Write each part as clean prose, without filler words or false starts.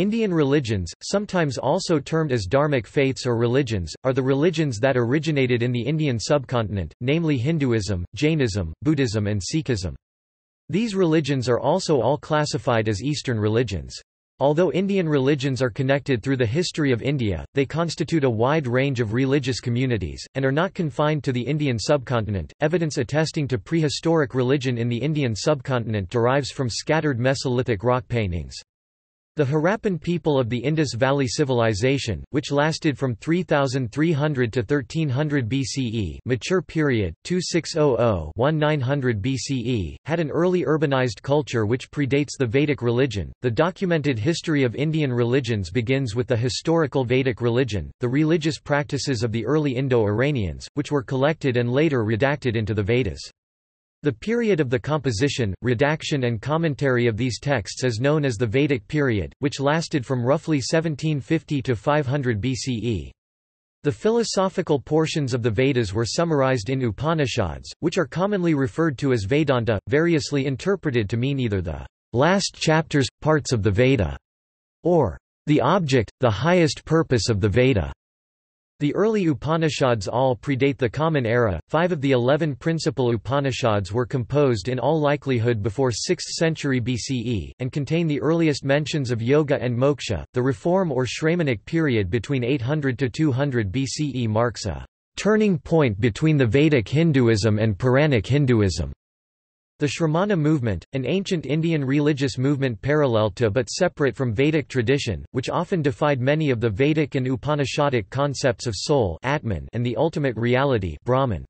Indian religions, sometimes also termed as dharmic faiths or religions, are the religions that originated in the Indian subcontinent, namely Hinduism, Jainism, Buddhism and Sikhism. These religions are also all classified as Eastern religions. Although Indian religions are connected through the history of India, they constitute a wide range of religious communities, and are not confined to the Indian subcontinent. Evidence attesting to prehistoric religion in the Indian subcontinent derives from scattered Mesolithic rock paintings. The Harappan people of the Indus Valley Civilization, which lasted from 3300 to 1300 BCE mature period, 2600–1900 BCE, had an early urbanized culture which predates the Vedic religion. The documented history of Indian religions begins with the historical Vedic religion, the religious practices of the early Indo-Iranians, which were collected and later redacted into the Vedas. The period of the composition, redaction and commentary of these texts is known as the Vedic period, which lasted from roughly 1750 to 500 BCE. The philosophical portions of the Vedas were summarized in Upanishads, which are commonly referred to as Vedanta, variously interpreted to mean either the last chapters, parts of the Veda, or the object, the highest purpose of the Veda. The early Upanishads all predate the Common Era. 5 of the 11 principal Upanishads were composed in all likelihood before 6th century BCE, and contain the earliest mentions of yoga and moksha. The Reform or Shramanic period between 800 to 200 BCE marks a turning point between the Vedic Hinduism and Puranic Hinduism. The Shramana movement, an ancient Indian religious movement parallel to but separate from Vedic tradition, which often defied many of the Vedic and Upanishadic concepts of soul (atman) and the ultimate reality (Brahman).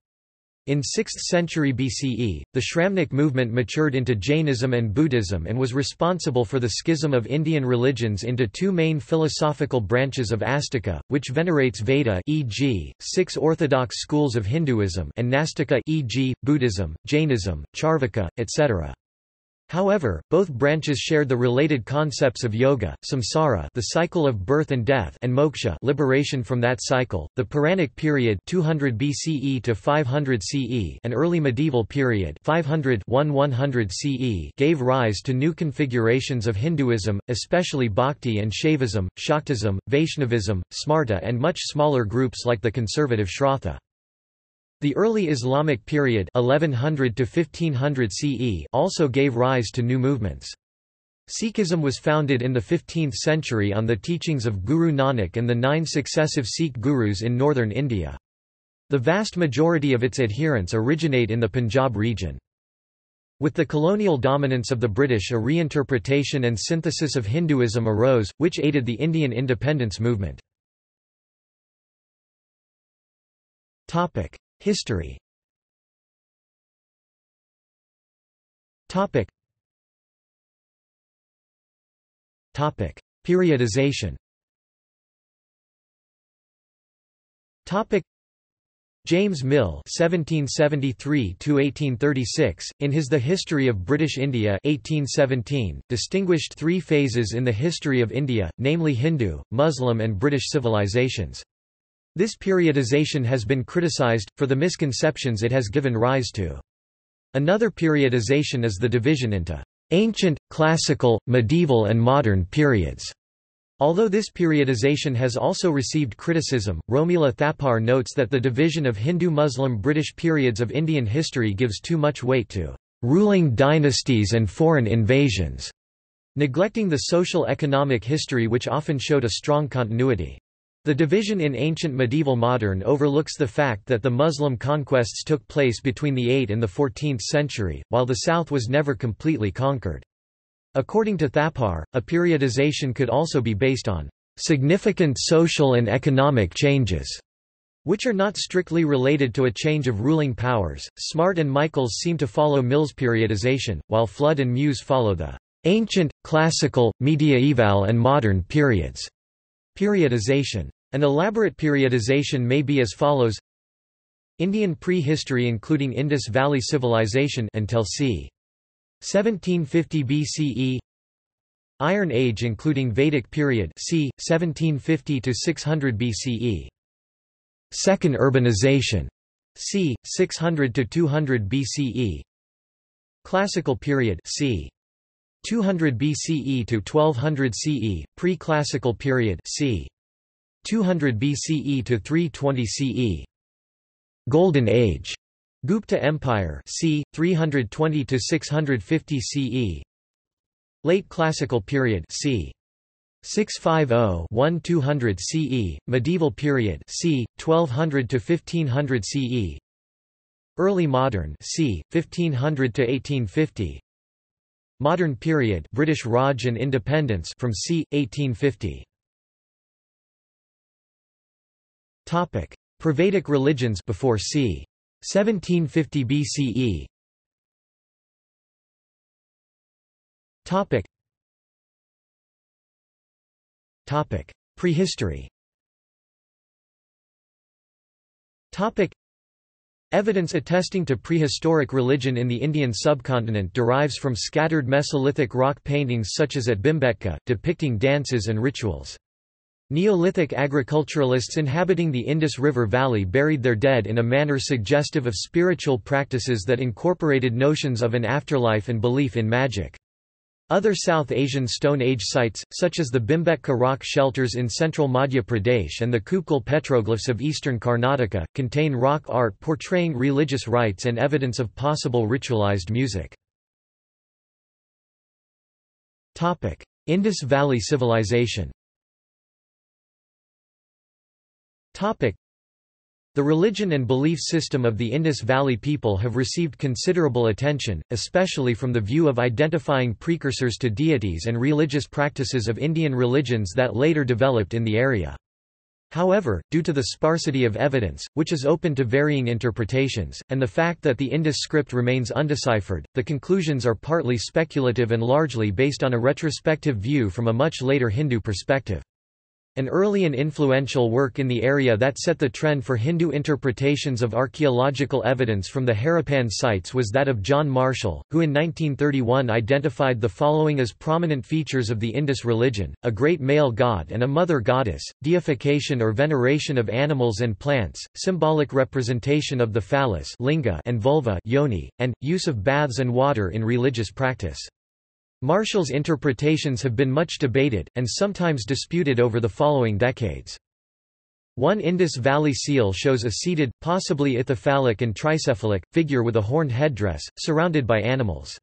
In 6th century BCE, the Shramanic movement matured into Jainism and Buddhism and was responsible for the schism of Indian religions into two main philosophical branches of Astika, which venerates Veda e.g., 6 orthodox schools of Hinduism and Nastika e.g., Buddhism, Jainism, Charvaka, etc. However, both branches shared the related concepts of yoga, samsara, the cycle of birth and death, and moksha, liberation from that cycle. The Puranic period, 200 BCE to 500 CE, and early medieval period, 500–1100 CE, gave rise to new configurations of Hinduism, especially bhakti and Shaivism, Shaktism, Vaishnavism, Smarta, and much smaller groups like the conservative Shraddha. The early Islamic period 1100 to 1500 CE also gave rise to new movements. Sikhism was founded in the 15th century on the teachings of Guru Nanak and the 9 successive Sikh gurus in northern India. The vast majority of its adherents originate in the Punjab region. With the colonial dominance of the British, a reinterpretation and synthesis of Hinduism arose, which aided the Indian independence movement. History. Periodization. James Mill (1773–1836), in his The History of British India 1817, distinguished 3 phases in the history of India, namely Hindu, Muslim and British civilizations. This periodization has been criticized, for the misconceptions it has given rise to. Another periodization is the division into ancient, classical, medieval and modern periods. Although this periodization has also received criticism, Romila Thapar notes that the division of Hindu-Muslim-British periods of Indian history gives too much weight to ruling dynasties and foreign invasions, neglecting the social-economic history which often showed a strong continuity. The division in ancient medieval modern overlooks the fact that the Muslim conquests took place between the 8th and the 14th century, while the south was never completely conquered. According to Thapar, a periodization could also be based on significant social and economic changes, which are not strictly related to a change of ruling powers. Smart and Michaels seem to follow Mill's periodization, while Flood and Muse follow the ancient, classical, medieval and modern periods. Periodization. An elaborate periodization may be as follows: Indian prehistory including Indus Valley Civilization until c. 1750 BCE, Iron Age including Vedic period c. 1750 to 600 BCE, Second urbanization c. 600 to 200 BCE, Classical period c. 200 BCE to 1200 CE, pre-classical period c. 200 BCE to 320 CE. Golden Age, Gupta Empire, c. 320 to 650 CE. Late Classical period, c. 650–1200 CE, Medieval period, c. 1200 to 1500 CE. Early Modern, c. 1500 to 1850. Modern period, British Raj and independence from c. 1850. Topic: Pravedic religions before c. 1750 BCE. Topic. Topic: Prehistory. Topic: Evidence attesting to prehistoric religion in the Indian subcontinent derives from scattered Mesolithic rock paintings such as at Bhimbetka, depicting dances and rituals. Neolithic agriculturalists inhabiting the Indus River Valley buried their dead in a manner suggestive of spiritual practices that incorporated notions of an afterlife and belief in magic. Other South Asian Stone Age sites, such as the Bhimbetka rock shelters in central Madhya Pradesh and the Kupkal petroglyphs of eastern Karnataka, contain rock art portraying religious rites and evidence of possible ritualized music. Indus Valley Civilization. The religion and belief system of the Indus Valley people have received considerable attention, especially from the view of identifying precursors to deities and religious practices of Indian religions that later developed in the area. However, due to the sparsity of evidence, which is open to varying interpretations, and the fact that the Indus script remains undeciphered, the conclusions are partly speculative and largely based on a retrospective view from a much later Hindu perspective. An early and influential work in the area that set the trend for Hindu interpretations of archaeological evidence from the Harappan sites was that of John Marshall, who in 1931 identified the following as prominent features of the Indus religion: a great male god and a mother goddess, deification or veneration of animals and plants, symbolic representation of the phallus linga and vulva yoni, and use of baths and water in religious practice. Marshall's interpretations have been much debated, and sometimes disputed over the following decades. One Indus Valley seal shows a seated, possibly ithyphallic and tricephalic, figure with a horned headdress, surrounded by animals.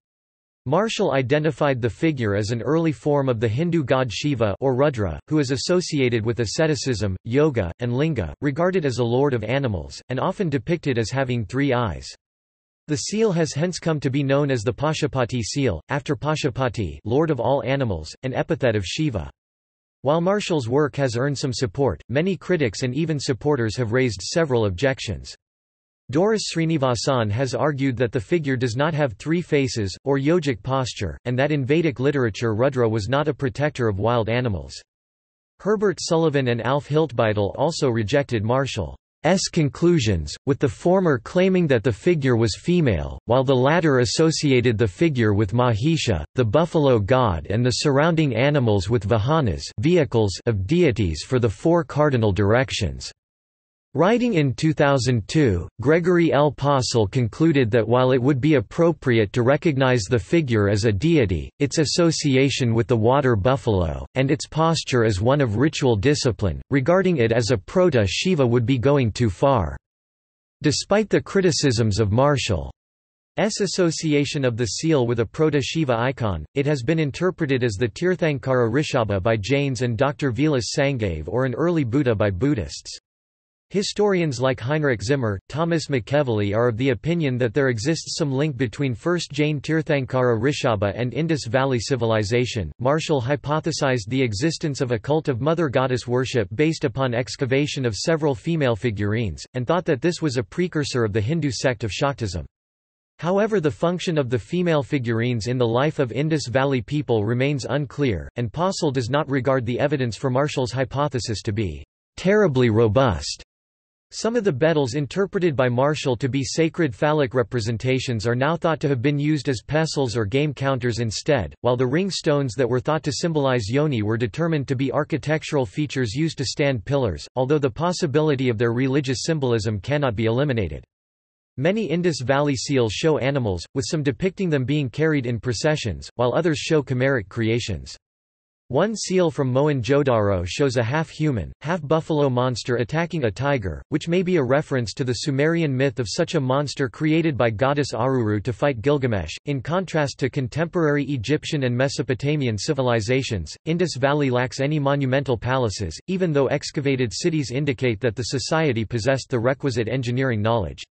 Marshall identified the figure as an early form of the Hindu god Shiva or Rudra, who is associated with asceticism, yoga, and linga, regarded as a lord of animals, and often depicted as having three eyes. The seal has hence come to be known as the Pashupati seal, after Pashupati, lord of all animals, an epithet of Shiva. While Marshall's work has earned some support, many critics and even supporters have raised several objections. Doris Srinivasan has argued that the figure does not have three faces, or yogic posture, and that in Vedic literature Rudra was not a protector of wild animals. Herbert Sullivan and Alf Hiltbeitel also rejected Marshall. S. conclusions, with the former claiming that the figure was female, while the latter associated the figure with Mahisha, the buffalo god, and the surrounding animals with vahanas, vehicles of deities for the four cardinal directions. Writing in 2002, Gregory L. Possel concluded that while it would be appropriate to recognize the figure as a deity, its association with the water buffalo, and its posture as one of ritual discipline, regarding it as a proto-Shiva would be going too far. Despite the criticisms of Marshall's association of the seal with a proto-Shiva icon, it has been interpreted as the Tirthankara Rishabha by Jains and Dr. Vilas Sangave or an early Buddha by Buddhists. Historians like Heinrich Zimmer, Thomas McKevely are of the opinion that there exists some link between first Jain Tirthankara Rishabha and Indus Valley civilization. Marshall hypothesized the existence of a cult of mother goddess worship based upon excavation of several female figurines, and thought that this was a precursor of the Hindu sect of Shaktism. However, the function of the female figurines in the life of Indus Valley people remains unclear, and Possel does not regard the evidence for Marshall's hypothesis to be terribly robust. Some of the beetles interpreted by Marshall to be sacred phallic representations are now thought to have been used as pestles or game counters instead, while the ring stones that were thought to symbolize yoni were determined to be architectural features used to stand pillars, although the possibility of their religious symbolism cannot be eliminated. Many Indus Valley seals show animals, with some depicting them being carried in processions, while others show chimeric creations. One seal from Mohenjo-daro shows a half-human, half-buffalo monster attacking a tiger, which may be a reference to the Sumerian myth of such a monster created by goddess Aruru to fight Gilgamesh. In contrast to contemporary Egyptian and Mesopotamian civilizations, Indus Valley lacks any monumental palaces, even though excavated cities indicate that the society possessed the requisite engineering knowledge.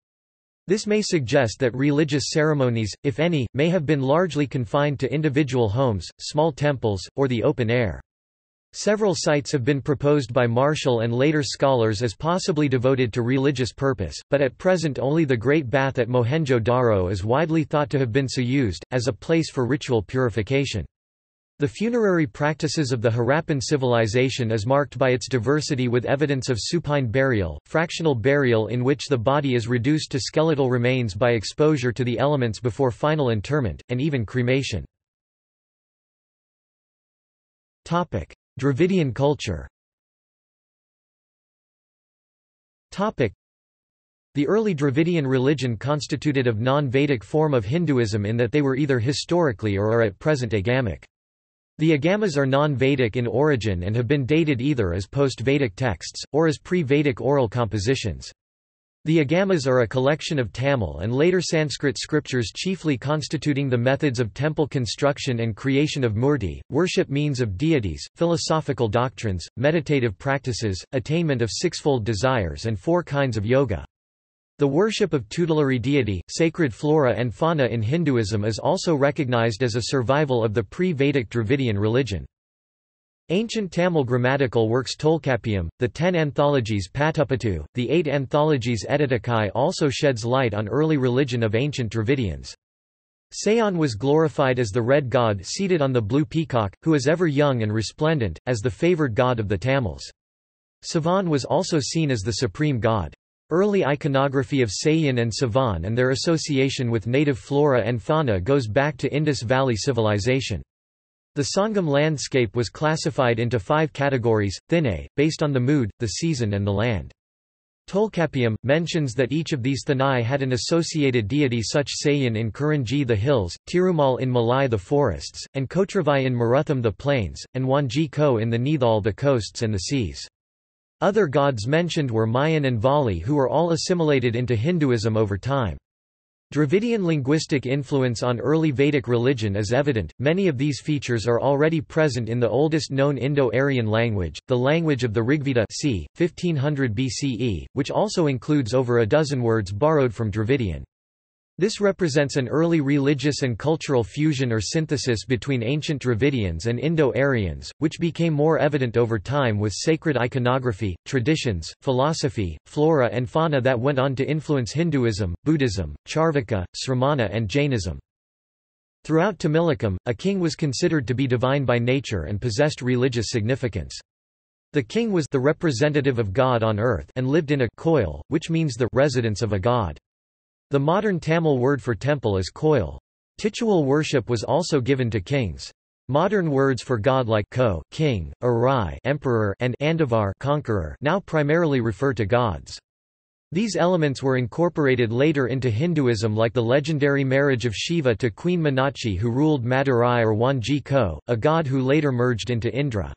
This may suggest that religious ceremonies, if any, may have been largely confined to individual homes, small temples, or the open air. Several sites have been proposed by Marshall and later scholars as possibly devoted to religious purpose, but at present only the Great Bath at Mohenjo-daro is widely thought to have been so used, as a place for ritual purification. The funerary practices of the Harappan civilization is marked by its diversity, with evidence of supine burial, fractional burial in which the body is reduced to skeletal remains by exposure to the elements before final interment, and even cremation. Dravidian culture. The early Dravidian religion constituted of non-Vedic form of Hinduism in that they were either historically or are at present Agamic. The Agamas are non-Vedic in origin and have been dated either as post-Vedic texts, or as pre-Vedic oral compositions. The Agamas are a collection of Tamil and later Sanskrit scriptures chiefly constituting the methods of temple construction and creation of murti, worship means of deities, philosophical doctrines, meditative practices, attainment of sixfold desires and four kinds of yoga. The worship of tutelary deity, sacred flora and fauna in Hinduism is also recognized as a survival of the pre-Vedic Dravidian religion. Ancient Tamil grammatical works Tolkappiyam, the 10 anthologies Patupattu, the 8 anthologies Editakai also sheds light on early religion of ancient Dravidians. Seyyon was glorified as the red god seated on the blue peacock, who is ever young and resplendent, as the favored god of the Tamils. Sivan was also seen as the supreme god. Early iconography of Seyyon and Sivan and their association with native flora and fauna goes back to Indus Valley civilization. The Sangam landscape was classified into 5 categories, Thinai, based on the mood, the season and the land. Tolkappiyam mentions that each of these Thinai had an associated deity, such Seyyon in Kurinji the hills, Tirumal in Malai the forests, and Kotravai in Marutham the plains, and Wanji Ko in the Neethal the coasts and the seas. Other gods mentioned were Mayan and Vali, who were all assimilated into Hinduism over time. Dravidian linguistic influence on early Vedic religion is evident. Many of these features are already present in the oldest known Indo-Aryan language, the language of the Rigveda, c. 1500 BCE, which also includes over a dozen words borrowed from Dravidian. This represents an early religious and cultural fusion or synthesis between ancient Dravidians and Indo-Aryans, which became more evident over time with sacred iconography, traditions, philosophy, flora and fauna that went on to influence Hinduism, Buddhism, Charvaka, Shramana and Jainism. Throughout Tamilakam, a king was considered to be divine by nature and possessed religious significance. The king was the representative of God on earth and lived in a koil, which means the residence of a god. The modern Tamil word for temple is koil. Titual worship was also given to kings. Modern words for god like ko, king, arai, emperor, and andavar, conqueror, now primarily refer to gods. These elements were incorporated later into Hinduism, like the legendary marriage of Shiva to Queen Meenachi, who ruled Madurai, or Wanji Ko, a god who later merged into Indra.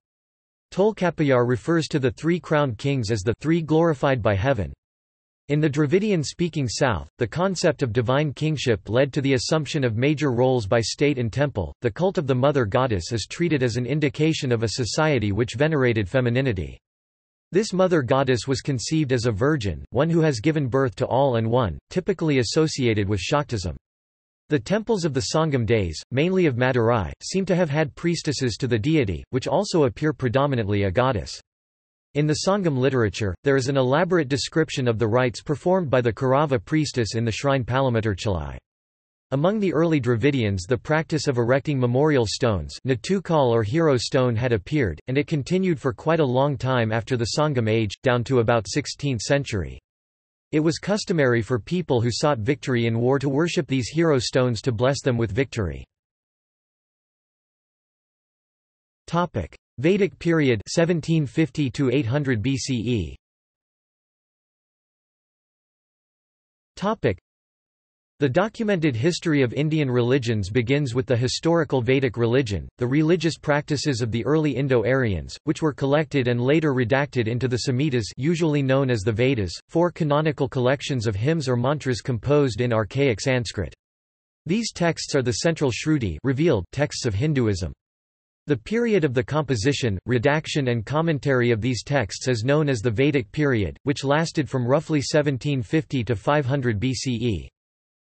Tolkappiyar refers to the 3 crowned kings as the 3 glorified by heaven. In the Dravidian-speaking South, the concept of divine kingship led to the assumption of major roles by state and temple. The cult of the mother goddess is treated as an indication of a society which venerated femininity. This mother goddess was conceived as a virgin, one who has given birth to all and one, typically associated with Shaktism. The temples of the Sangam days, mainly of Madurai, seem to have had priestesses to the deity, which also appear predominantly a goddess. In the Sangam literature, there is an elaborate description of the rites performed by the Kaurava priestess in the shrine Palamattirchalai. Among the early Dravidians, the practice of erecting memorial stones, Natukal or hero stone, had appeared, and it continued for quite a long time after the Sangam age, down to about 16th century. It was customary for people who sought victory in war to worship these hero stones to bless them with victory. Vedic period 1750 to 800 BCE. The documented history of Indian religions begins with the historical Vedic religion, the religious practices of the early Indo-Aryans, which were collected and later redacted into the Samhitas, usually known as the Vedas, four canonical collections of hymns or mantras composed in archaic Sanskrit. These texts are the central Shruti, revealed texts of Hinduism. The period of the composition, redaction and commentary of these texts is known as the Vedic period, which lasted from roughly 1750 to 500 BCE.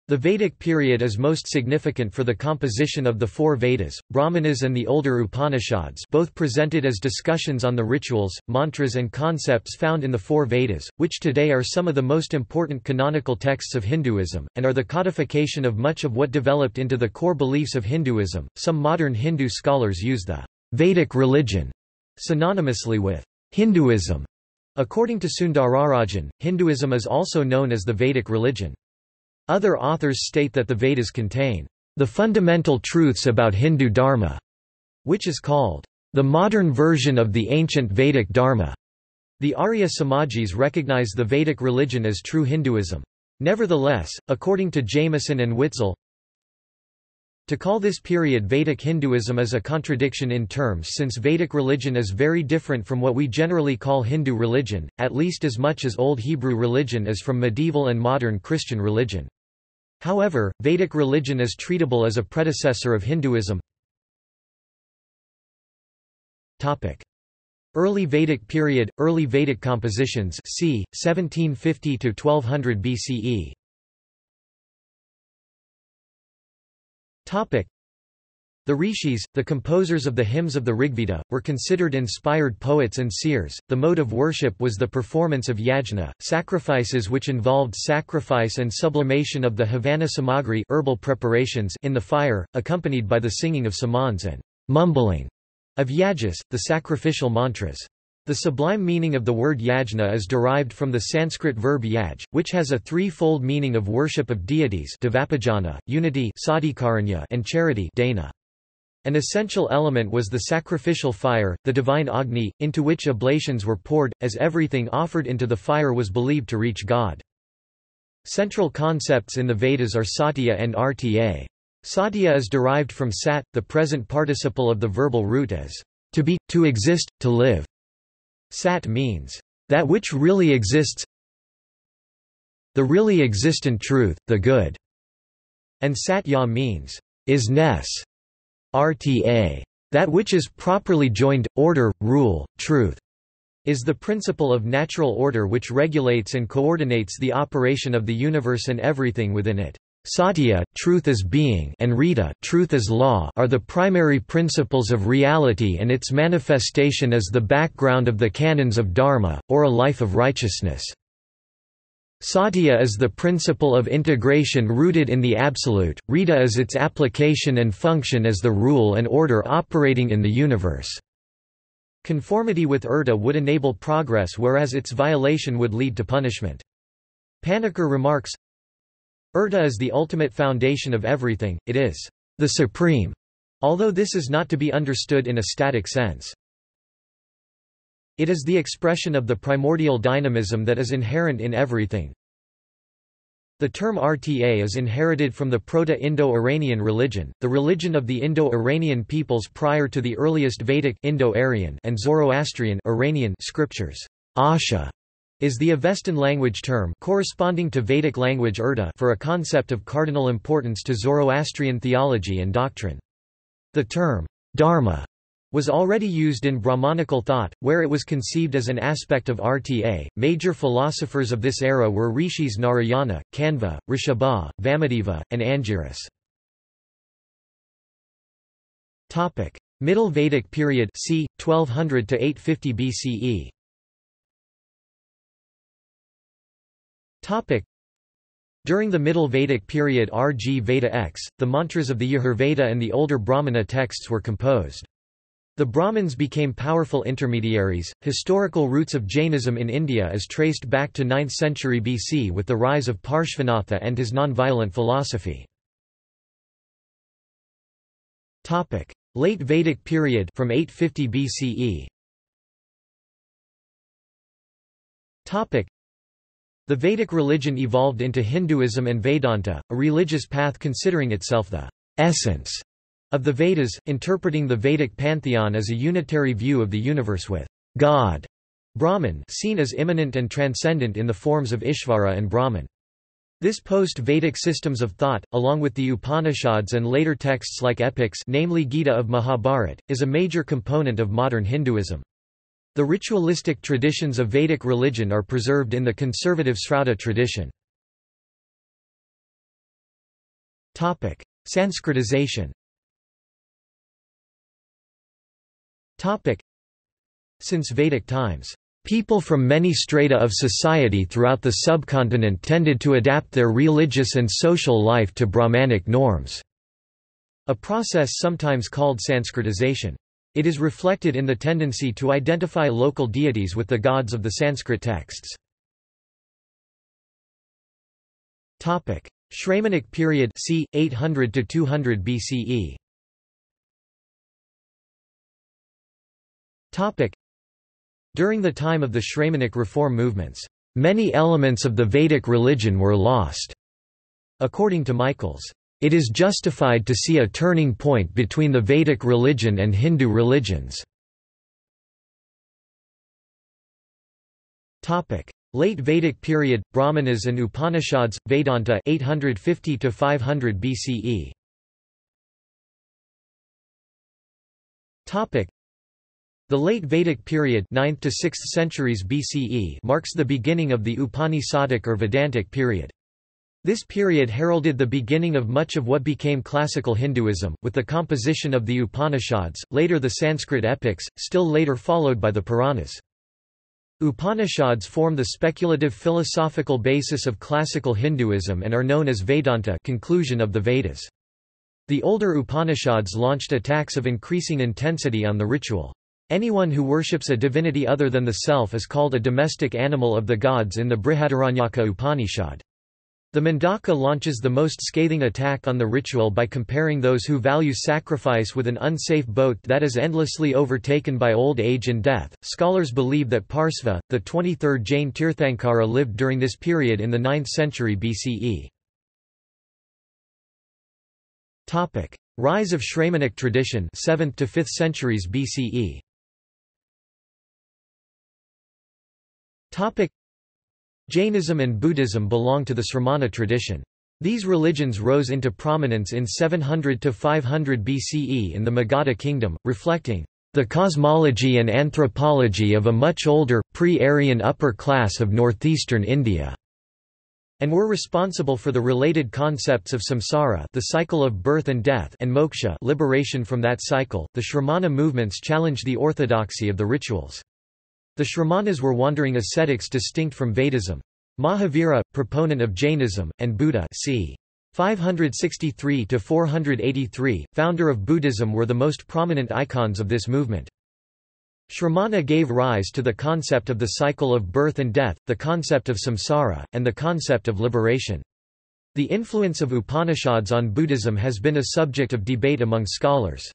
The Vedic period is most significant for the composition of the four Vedas, Brahmanas and the older Upanishads, both presented as discussions on the rituals, mantras and concepts found in the four Vedas, which today are some of the most important canonical texts of Hinduism, and are the codification of much of what developed into the core beliefs of Hinduism. Some modern Hindu scholars use the Vedic religion synonymously with Hinduism. According to Sundararajan, Hinduism is also known as the Vedic religion. Other authors state that the Vedas contain the fundamental truths about Hindu dharma, which is called the modern version of the ancient Vedic dharma. The Arya Samajis recognize the Vedic religion as true Hinduism. Nevertheless, according to Jameson and Witzel, to call this period Vedic Hinduism is a contradiction in terms, since Vedic religion is very different from what we generally call Hindu religion, at least as much as Old Hebrew religion is from medieval and modern Christian religion. However, Vedic religion is treatable as a predecessor of Hinduism. Early Vedic period, early Vedic compositions, c. 1750 to 1200 BCE. The rishis, the composers of the hymns of the Rigveda, were considered inspired poets and seers. The mode of worship was the performance of yajna, sacrifices which involved sacrifice and sublimation of the havana samagri, herbal preparations, in the fire, accompanied by the singing of samans and mumbling of yajas, the sacrificial mantras. The sublime meaning of the word yajna is derived from the Sanskrit verb yaj, which has a threefold meaning of worship of deities, unity, and charity. An essential element was the sacrificial fire, the divine Agni, into which oblations were poured, as everything offered into the fire was believed to reach God. Central concepts in the Vedas are satya and rta. Satya is derived from sat, the present participle of the verbal root as to be, to exist, to live. Sat means, that which really exists, the really existent truth, the good, and satya means, isness, rta, that which is properly joined, order, rule, truth, is the principle of natural order which regulates and coordinates the operation of the universe and everything within it. Satya, truth as being, and rta, truth as law, are the primary principles of reality, and its manifestation is the background of the canons of dharma, or a life of righteousness. Satya is the principle of integration rooted in the absolute, rta is its application and function as the rule and order operating in the universe. Conformity with rta would enable progress, whereas its violation would lead to punishment. Panikkar remarks, rta is the ultimate foundation of everything, it is the supreme, although this is not to be understood in a static sense. It is the expression of the primordial dynamism that is inherent in everything. The term rta is inherited from the Proto-Indo-Iranian religion, the religion of the Indo-Iranian peoples prior to the earliest Vedic Indo-Aryan and Zoroastrian Iranian scriptures. Asha is the Avestan language term corresponding to Vedic language rta for a concept of cardinal importance to Zoroastrian theology and doctrine. The term dharma was already used in Brahmanical thought, where it was conceived as an aspect of rta. Major philosophers of this era were rishis Narayana, Kanva, Rishabha, Vamadeva, and Angiras. Topic: Middle Vedic period, c. 1200 to 850 BCE. During the Middle Vedic period RG Veda X, the mantras of the Yajurveda and the older Brahmana texts were composed. The Brahmins became powerful intermediaries. Historical roots of Jainism in India is traced back to 9th century BC with the rise of Parshvanatha and his nonviolent philosophy. Late Vedic period from 850 BCE. The Vedic religion evolved into Hinduism and Vedanta, a religious path considering itself the essence of the Vedas, interpreting the Vedic pantheon as a unitary view of the universe with God, Brahman, seen as immanent and transcendent in the forms of Ishvara and Brahman. This post-Vedic systems of thought, along with the Upanishads and later texts like epics, namely Gita of Mahabharata, is a major component of modern Hinduism. The ritualistic traditions of Vedic religion are preserved in the conservative Shrauta tradition. Topic: Sanskritization. Topic: Since Vedic times, people from many strata of society throughout the subcontinent tended to adapt their religious and social life to Brahmanic norms, a process sometimes called Sanskritization. It is reflected in the tendency to identify local deities with the gods of the Sanskrit texts. Topic: Shramanic period, c. 800 to 200 BCE. Topic: During the time of the Shramanic reform movements, many elements of the Vedic religion were lost. According to Michaels, it is justified to see a turning point between the Vedic religion and Hindu religions. Topic: Late Vedic period, Brahmanas and Upanishads, Vedanta 850 to 500 BCE. Topic: The late Vedic period 9th to 6th centuries BCE marks the beginning of the Upanishadic or Vedantic period. This period heralded the beginning of much of what became classical Hinduism, with the composition of the Upanishads, later the Sanskrit epics, still later followed by the Puranas. Upanishads form the speculative philosophical basis of classical Hinduism and are known as Vedanta, conclusion of the Vedas. The older Upanishads launched attacks of increasing intensity on the ritual. Anyone who worships a divinity other than the self is called a domestic animal of the gods in the Brihadaranyaka Upanishad. The Mandaka launches the most scathing attack on the ritual by comparing those who value sacrifice with an unsafe boat that is endlessly overtaken by old age and death. Scholars believe that Parsva, the 23rd Jain Tirthankara, lived during this period in the 9th century BCE. Topic: Rise of Shramanic tradition, 7th to 5th centuries BCE. Topic: Jainism and Buddhism belong to the Shramana tradition. These religions rose into prominence in 700 to 500 BCE in the Magadha kingdom, reflecting the cosmology and anthropology of a much older, pre-Aryan upper class of northeastern India, and were responsible for the related concepts of samsara, the cycle of birth and death, and moksha, liberation from that cycle. The Shramana movements challenged the orthodoxy of the rituals. The Shramanas were wandering ascetics distinct from Vedism. Mahavira, proponent of Jainism, and Buddha c. 563–483, founder of Buddhism, were the most prominent icons of this movement. Shramana gave rise to the concept of the cycle of birth and death, the concept of samsara, and the concept of liberation. The influence of Upanishads on Buddhism has been a subject of debate among scholars.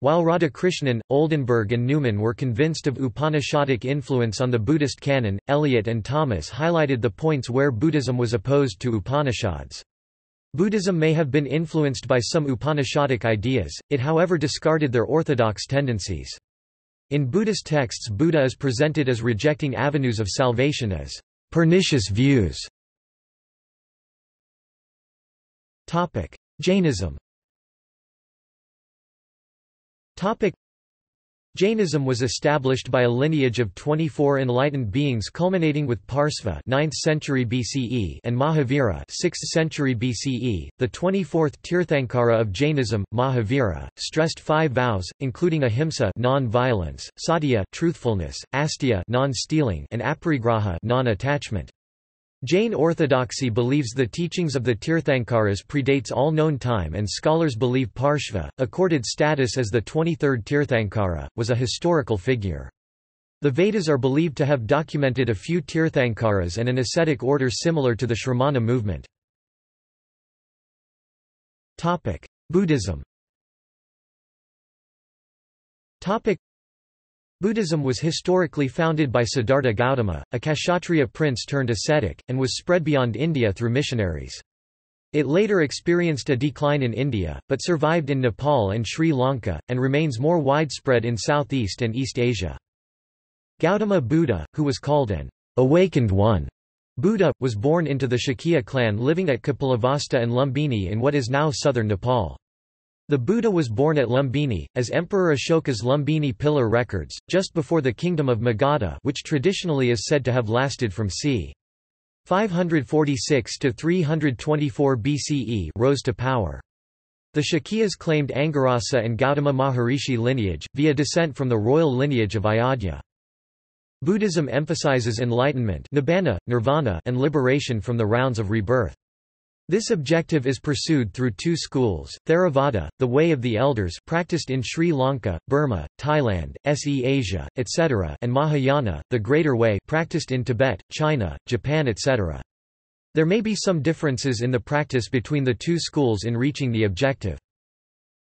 While Radhakrishnan, Oldenburg and Newman were convinced of Upanishadic influence on the Buddhist canon, Eliot and Thomas highlighted the points where Buddhism was opposed to Upanishads. Buddhism may have been influenced by some Upanishadic ideas, it however discarded their orthodox tendencies. In Buddhist texts, Buddha is presented as rejecting avenues of salvation as pernicious views. Jainism. Jainism was established by a lineage of 24 enlightened beings culminating with Parsva 9th century BCE and Mahavira 6th century BCE. The 24th Tirthankara of Jainism, Mahavira, stressed five vows including ahimsa, non-violence, satya, truthfulness, astika, non-stealing, and aparigraha, non-attachment. Jain orthodoxy believes the teachings of the Tirthankaras predates all known time, and scholars believe Parshva, accorded status as the 23rd Tirthankara, was a historical figure. The Vedas are believed to have documented a few Tirthankaras and an ascetic order similar to the Shramana movement. Buddhism. Buddhism was historically founded by Siddhartha Gautama, a Kshatriya prince turned ascetic, and was spread beyond India through missionaries. It later experienced a decline in India, but survived in Nepal and Sri Lanka, and remains more widespread in Southeast and East Asia. Gautama Buddha, who was called an awakened one, Buddha, was born into the Shakya clan living at Kapilavastu and Lumbini in what is now southern Nepal. The Buddha was born at Lumbini, as Emperor Ashoka's Lumbini Pillar records, just before the Kingdom of Magadha, which traditionally is said to have lasted from c. 546 to 324 BCE, rose to power. The Shakyas claimed Angarasa and Gautama Maharishi lineage, via descent from the royal lineage of Ayodhya. Buddhism emphasizes enlightenment, nibbana, nirvana, and liberation from the rounds of rebirth. This objective is pursued through two schools, Theravada, the way of the elders practiced in Sri Lanka, Burma, Thailand, SE Asia, etc., and Mahayana, the greater way practiced in Tibet, China, Japan, etc. There may be some differences in the practice between the two schools in reaching the objective.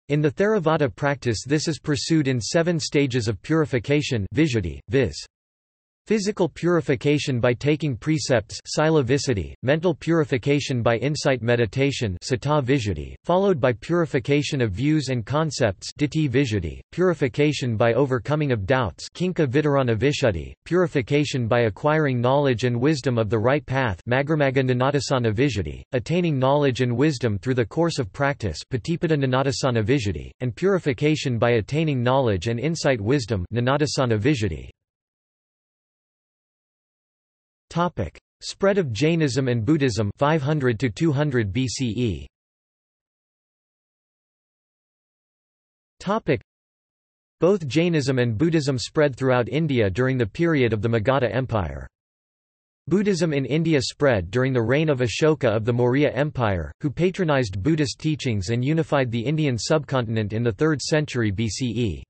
In the Theravada practice this is pursued in 7 stages of purification visuddhi, viz. Physical purification by taking precepts, mental purification by insight meditation, followed by purification of views and concepts, purification by overcoming of doubts, purification by acquiring knowledge and wisdom of the right path, attaining knowledge and wisdom through the course of practice, and purification by attaining knowledge and insight wisdom. Topic: Spread of Jainism and Buddhism 500 to 200 BCE. Topic: Both Jainism and Buddhism spread throughout India during the period of the Magadha Empire. Buddhism in India spread during the reign of Ashoka of the Maurya Empire, who patronized Buddhist teachings and unified the Indian subcontinent in the 3rd century BCE.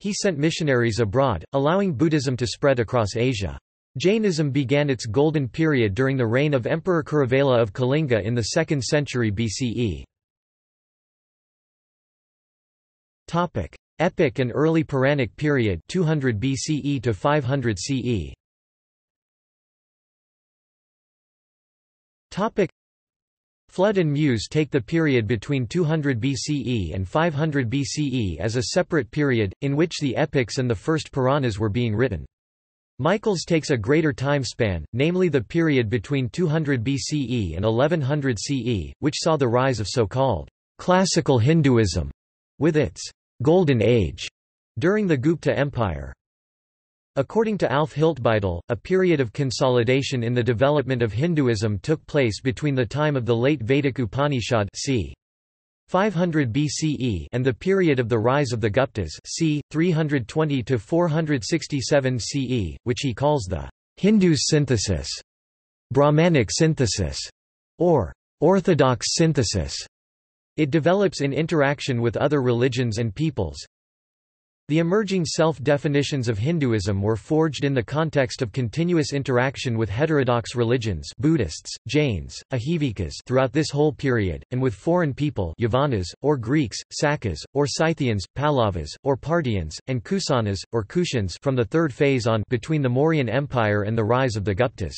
He sent missionaries abroad, allowing Buddhism to spread across Asia. Jainism began its golden period during the reign of Emperor Kuruvela of Kalinga in the 2nd century BCE. Topic: Epic and early Puranic period 200 BCE to 500 CE. Topic: Flood and Muse take the period between 200 BCE and 500 BCE as a separate period in which the epics and the first Puranas were being written. Michaels takes a greater time span, namely the period between 200 BCE and 1100 CE, which saw the rise of so-called classical Hinduism, with its golden age, during the Gupta Empire. According to Alf Hiltbeitel, a period of consolidation in the development of Hinduism took place between the time of the late Vedic Upanishad c. 500 BCE and the period of the rise of the Guptas c. 320 to 467 CE, which he calls the Hindu synthesis, Brahmanic synthesis, or orthodox synthesis. It develops in interaction with other religions and peoples. The emerging self-definitions of Hinduism were forged in the context of continuous interaction with heterodox religions, Buddhists, Jains, Ahivikas, throughout this whole period, and with foreign people, Yavanas, or Greeks, Sakas, or Scythians, Pallavas, or Parthians, and Kusanas, or Kushans, from the third phase on between the Mauryan Empire and the rise of the Guptas.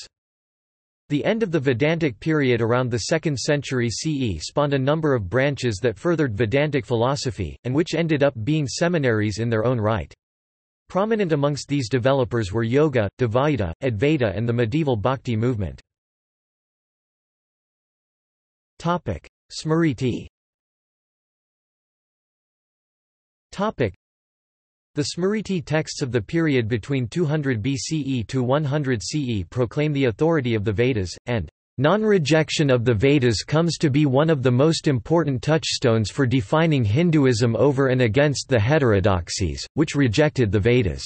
The end of the Vedantic period around the 2nd century CE spawned a number of branches that furthered Vedantic philosophy, and which ended up being seminaries in their own right. Prominent amongst these developers were Yoga, Dvaita, Advaita and the medieval Bhakti movement. Smriti. The Smriti texts of the period between 200 BCE to 100 CE proclaim the authority of the Vedas, and non-rejection of the Vedas comes to be one of the most important touchstones for defining Hinduism over and against the heterodoxies, which rejected the Vedas.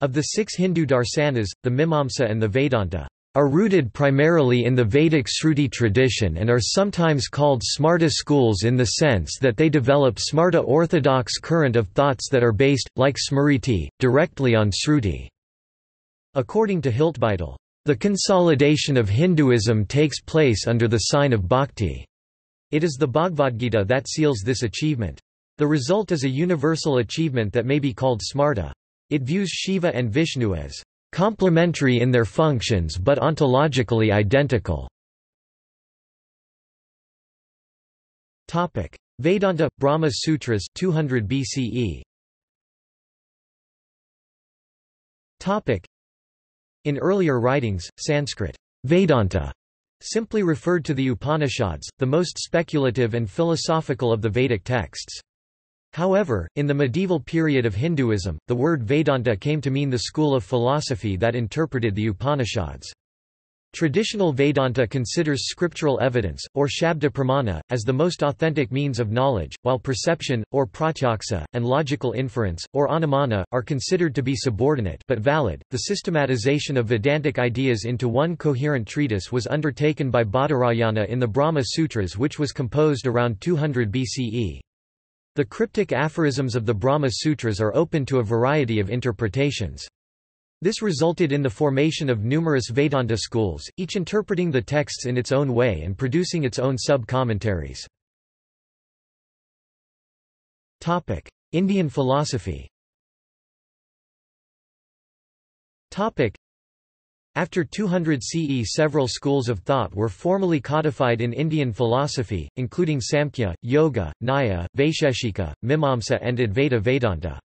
Of the 6 Hindu darsanas, the Mimamsa and the Vedanta are rooted primarily in the Vedic Shruti tradition and are sometimes called Smarta schools in the sense that they develop Smarta orthodox current of thoughts that are based, like Smriti, directly on Shruti. According to Hiltbeitel, the consolidation of Hinduism takes place under the sign of bhakti. It is the Bhagavad Gita that seals this achievement. The result is a universal achievement that may be called Smarta. It views Shiva and Vishnu as complementary in their functions but ontologically identical. Vedanta – Brahma Sutras 200 BCE. In earlier writings, Sanskrit Vedanta simply referred to the Upanishads, the most speculative and philosophical of the Vedic texts. However, in the medieval period of Hinduism, the word Vedanta came to mean the school of philosophy that interpreted the Upanishads. Traditional Vedanta considers scriptural evidence, or Shabda Pramana, as the most authentic means of knowledge, while perception, or pratyaksa, and logical inference, or anumana, are considered to be subordinate but valid. The systematization of Vedantic ideas into one coherent treatise was undertaken by Bhadarayana in the Brahma Sutras, which was composed around 200 BCE. The cryptic aphorisms of the Brahma Sutras are open to a variety of interpretations. This resulted in the formation of numerous Vedanta schools, each interpreting the texts in its own way and producing its own sub-commentaries. Indian philosophy. After 200 CE, several schools of thought were formally codified in Indian philosophy, including Samkhya, Yoga, Nyaya, Vaisheshika, Mimamsa and Advaita Vedanta.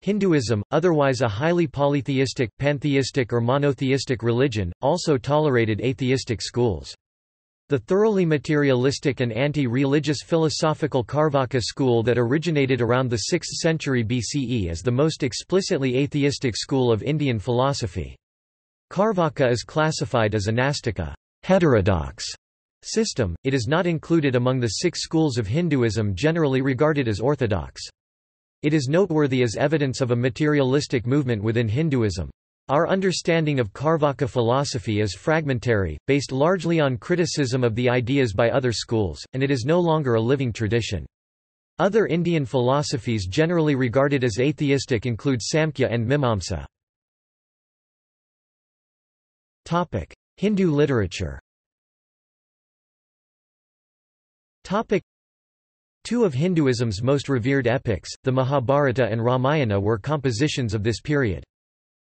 Hinduism, otherwise a highly polytheistic, pantheistic or monotheistic religion, also tolerated atheistic schools. The thoroughly materialistic and anti-religious philosophical Charvaka school that originated around the 6th century BCE is the most explicitly atheistic school of Indian philosophy. Charvaka is classified as a Nastika heterodox system. It is not included among the six schools of Hinduism generally regarded as orthodox. It is noteworthy as evidence of a materialistic movement within Hinduism. Our understanding of Charvaka philosophy is fragmentary, based largely on criticism of the ideas by other schools, and it is no longer a living tradition. Other Indian philosophies generally regarded as atheistic include Samkhya and Mimamsa. Hindu literature. Two of Hinduism's most revered epics, the Mahabharata and Ramayana, were compositions of this period.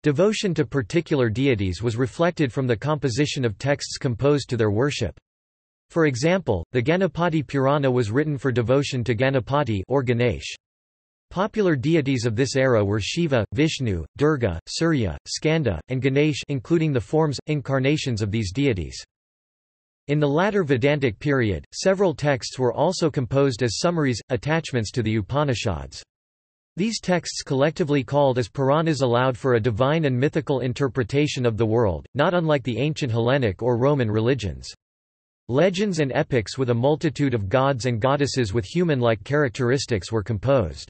Devotion to particular deities was reflected from the composition of texts composed to their worship. For example, the Ganapati Purana was written for devotion to Ganapati or Ganesh. Popular deities of this era were Shiva, Vishnu, Durga, Surya, Skanda, and Ganesh, including the forms, incarnations of these deities. In the latter Vedantic period, several texts were also composed as summaries, attachments to the Upanishads. These texts, collectively called as Puranas, allowed for a divine and mythical interpretation of the world, not unlike the ancient Hellenic or Roman religions. Legends and epics with a multitude of gods and goddesses with human-like characteristics were composed.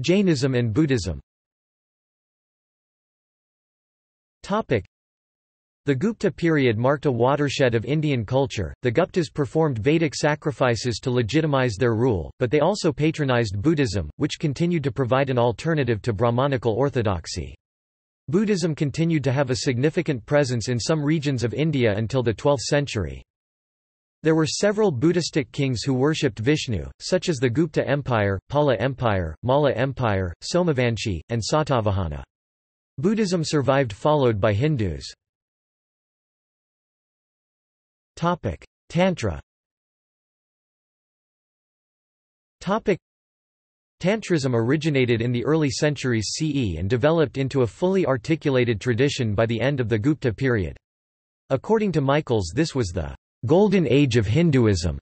Jainism and Buddhism. The Gupta period marked a watershed of Indian culture. The Guptas performed Vedic sacrifices to legitimize their rule, but they also patronized Buddhism, which continued to provide an alternative to Brahmanical orthodoxy. Buddhism continued to have a significant presence in some regions of India until the 12th century. There were several Buddhistic kings who worshipped Vishnu, such as the Gupta Empire, Pala Empire, Malla Empire, Somavanshi, and Satavahana. Buddhism survived, followed by Hindus. Tantra. Tantrism originated in the early centuries CE and developed into a fully articulated tradition by the end of the Gupta period. According to Michaels, this was the Golden Age of Hinduism,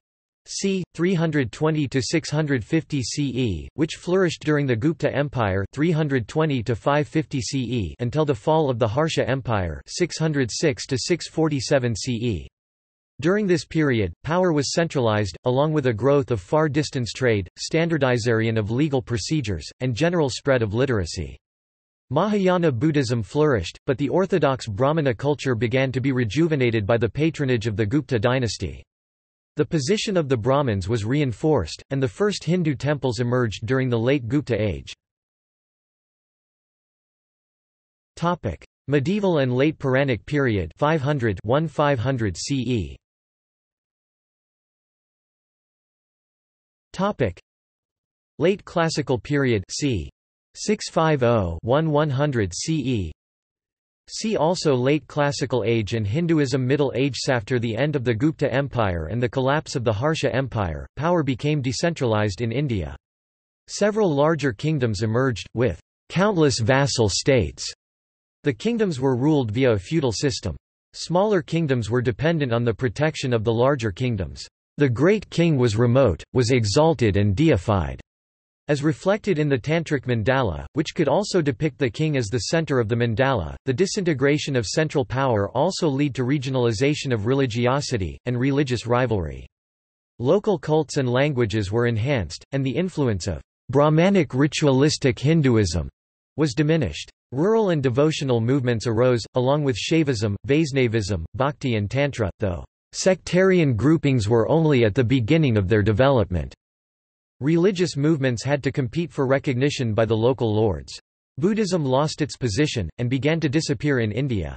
c. 320–650 CE, which flourished during the Gupta Empire 320–550 CE until the fall of the Harsha Empire 606–647 CE. During this period, power was centralized, along with a growth of far-distance trade, standardization of legal procedures, and general spread of literacy. Mahayana Buddhism flourished, but the orthodox Brahmana culture began to be rejuvenated by the patronage of the Gupta dynasty. The position of the Brahmins was reinforced, and the first Hindu temples emerged during the late Gupta age. Medieval and late Puranic period 500–1500 CE. Late Classical Period c. 650–1100 CE. See also Late Classical Age and Hinduism. Middle Age. After the end of the Gupta Empire and the collapse of the Harsha Empire, power became decentralized in India. Several larger kingdoms emerged, with countless vassal states. The kingdoms were ruled via a feudal system. Smaller kingdoms were dependent on the protection of the larger kingdoms. The great king was remote, was exalted and deified, as reflected in the Tantric mandala, which could also depict the king as the center of the mandala. The disintegration of central power also led to regionalization of religiosity, and religious rivalry. Local cults and languages were enhanced, and the influence of Brahmanic ritualistic Hinduism was diminished. Rural and devotional movements arose, along with Shaivism, Vaishnavism, Bhakti and Tantra, though sectarian groupings were only at the beginning of their development. Religious movements had to compete for recognition by the local lords. Buddhism lost its position, and began to disappear in India.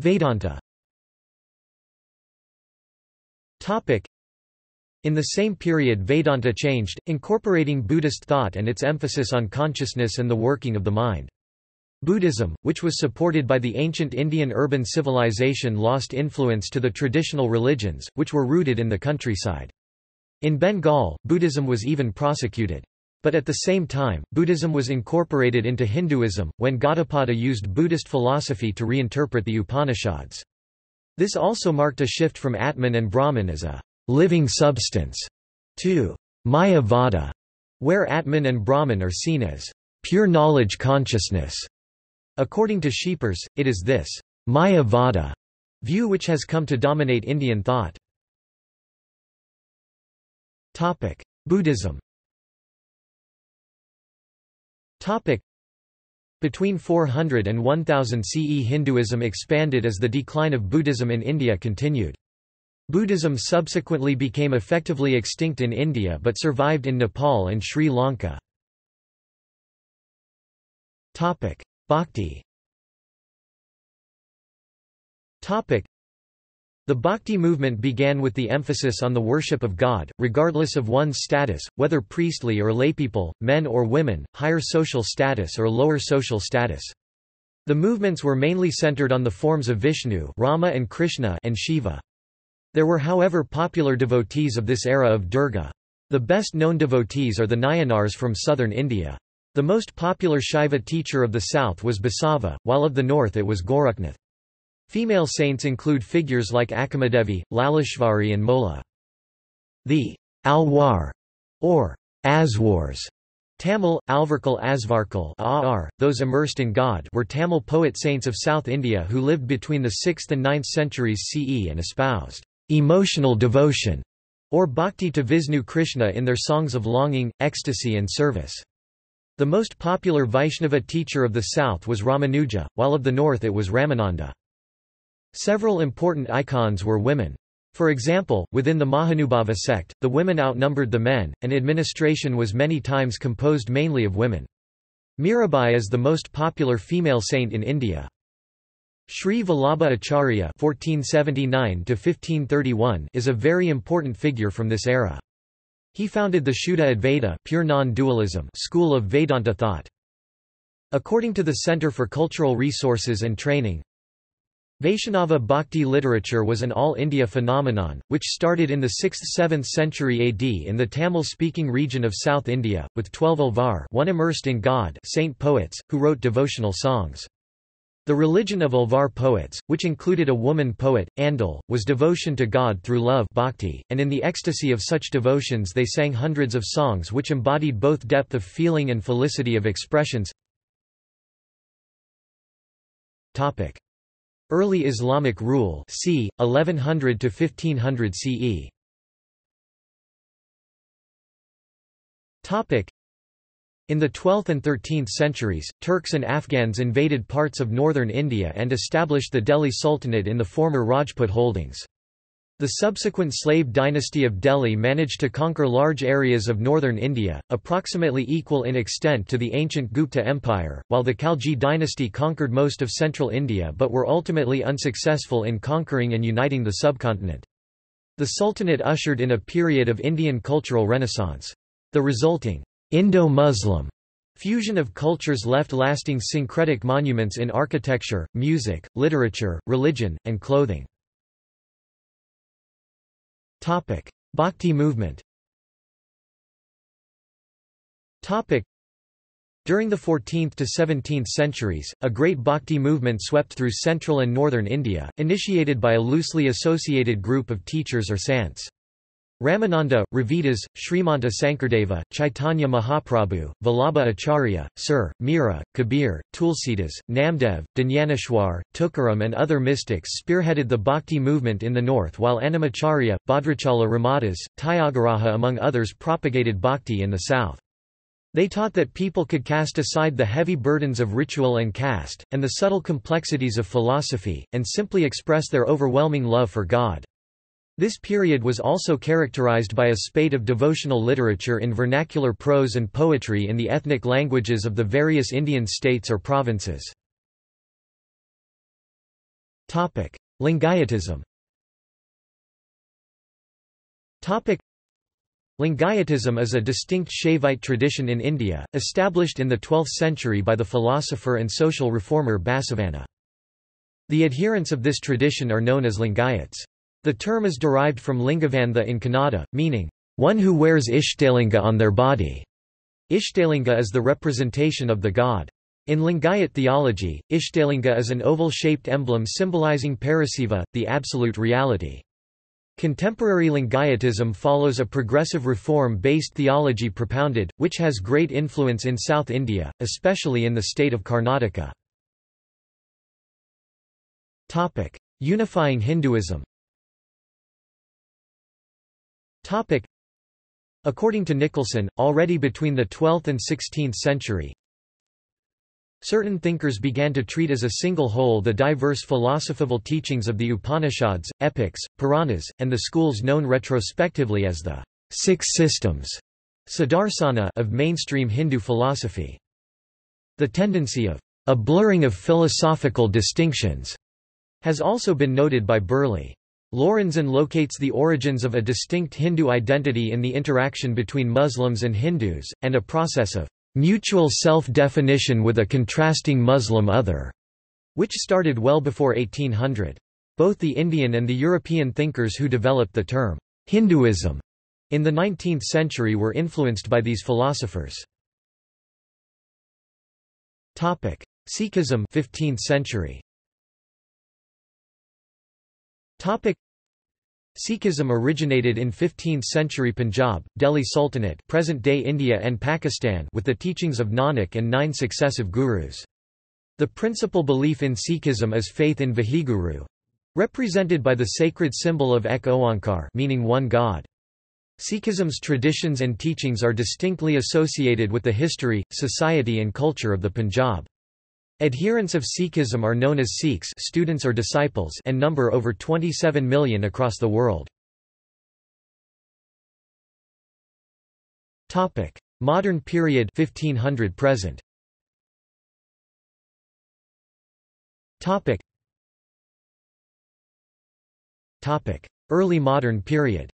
Vedanta. In the same period Vedanta changed, incorporating Buddhist thought and its emphasis on consciousness and the working of the mind. Buddhism, which was supported by the ancient Indian urban civilization, lost influence to the traditional religions, which were rooted in the countryside. In Bengal, Buddhism was even prosecuted. But at the same time, Buddhism was incorporated into Hinduism, when Gaudapada used Buddhist philosophy to reinterpret the Upanishads. This also marked a shift from Atman and Brahman as a living substance to Mayavada, where Atman and Brahman are seen as pure knowledge consciousness. According to Scheepers, it is this Mayavada view which has come to dominate Indian thought. Buddhism. Between 400 and 1000 CE Hinduism expanded as the decline of Buddhism in India continued. Buddhism subsequently became effectively extinct in India but survived in Nepal and Sri Lanka. Bhakti. The Bhakti movement began with the emphasis on the worship of God, regardless of one's status, whether priestly or laypeople, men or women, higher social status or lower social status. The movements were mainly centered on the forms of Vishnu, Rama and Krishna, and Shiva. There were however popular devotees of this era of Durga. The best known devotees are the Nayanars from southern India. The most popular Shaiva teacher of the south was Basava, while of the north it was Goraknath. Female saints include figures like Akamadevi, Laleshvari and Mola. The Alwar, or Aswars, Tamil, Alvarkal Asvarkal Aar, those immersed in God were Tamil poet saints of South India who lived between the 6th and 9th centuries CE and espoused emotional devotion, or bhakti to Vishnu Krishna in their songs of longing, ecstasy and service. The most popular Vaishnava teacher of the south was Ramanuja, while of the north it was Ramananda. Several important icons were women. For example, within the Mahanubhava sect, the women outnumbered the men, and administration was many times composed mainly of women. Mirabai is the most popular female saint in India. Sri Vallabha Acharya (1479–1531) is a very important figure from this era. He founded the Shuddha Advaita pure non-dualism school of Vedanta thought. According to the Center for Cultural Resources and Training, Vaishnava Bhakti literature was an all-India phenomenon, which started in the 6th–7th century AD in the Tamil-speaking region of South India, with 12 Alvar one immersed in God saint poets, who wrote devotional songs. The religion of Alvar poets, which included a woman poet, Andal, was devotion to God through love bhakti, and in the ecstasy of such devotions they sang hundreds of songs which embodied both depth of feeling and felicity of expressions. Early Islamic rule c. 1100–1500 CE. In the 12th and 13th centuries, Turks and Afghans invaded parts of northern India and established the Delhi Sultanate in the former Rajput holdings. The subsequent slave dynasty of Delhi managed to conquer large areas of northern India, approximately equal in extent to the ancient Gupta Empire, while the Khalji dynasty conquered most of central India but were ultimately unsuccessful in conquering and uniting the subcontinent. The Sultanate ushered in a period of Indian cultural renaissance. The resulting Indo-Muslim fusion of cultures left lasting syncretic monuments in architecture, music, literature, religion, and clothing. Bhakti movement. During the 14th to 17th centuries, a great bhakti movement swept through central and northern India, initiated by a loosely associated group of teachers or sants. Ramananda, Ravidas, Srimanta Sankardeva, Chaitanya Mahaprabhu, Vallabha Acharya, Sir, Mira, Kabir, Tulsidas, Namdev, Dnyaneshwar, Tukaram and other mystics spearheaded the bhakti movement in the north, while Annamacharya, Bhadrachala Ramadas, Tyagaraja among others propagated bhakti in the south. They taught that people could cast aside the heavy burdens of ritual and caste, and the subtle complexities of philosophy, and simply express their overwhelming love for God. This period was also characterized by a spate of devotional literature in vernacular prose and poetry in the ethnic languages of the various Indian states or provinces. Topic: Lingayatism. Topic: Lingayatism is a distinct Shaivite tradition in India, established in the 12th century by the philosopher and social reformer Basavanna. The adherents of this tradition are known as Lingayats. The term is derived from Lingavandha in Kannada, meaning, one who wears Ishtalinga on their body. Ishtalinga is the representation of the god. In Lingayat theology, Ishtalinga is an oval-shaped emblem symbolizing Parasiva, the absolute reality. Contemporary Lingayatism follows a progressive reform-based theology propounded, which has great influence in South India, especially in the state of Karnataka. Unifying Hinduism. According to Nicholson, already between the 12th and 16th century, certain thinkers began to treat as a single whole the diverse philosophical teachings of the Upanishads, epics, Puranas, and the schools known retrospectively as the Six Systems Siddharsana of mainstream Hindu philosophy. The tendency of a blurring of philosophical distinctions has also been noted by Burley. Lorenzen locates the origins of a distinct Hindu identity in the interaction between Muslims and Hindus, and a process of mutual self-definition with a contrasting Muslim other, which started well before 1800. Both the Indian and the European thinkers who developed the term Hinduism in the 19th century were influenced by these philosophers. Topic: Sikhism, 15th century. Topic: Sikhism originated in 15th century Punjab, Delhi Sultanate, present-day India and Pakistan, with the teachings of Nanak and 9 successive gurus. The principal belief in Sikhism is faith in Vaheguru, represented by the sacred symbol of Ek Oankar, meaning one God. Sikhism's traditions and teachings are distinctly associated with the history, society and culture of the Punjab. Adherents of Sikhism are known as Sikhs, students or disciples, and number over 27 million across the world. Topic: Modern period, 1500 present. Topic: Early modern period.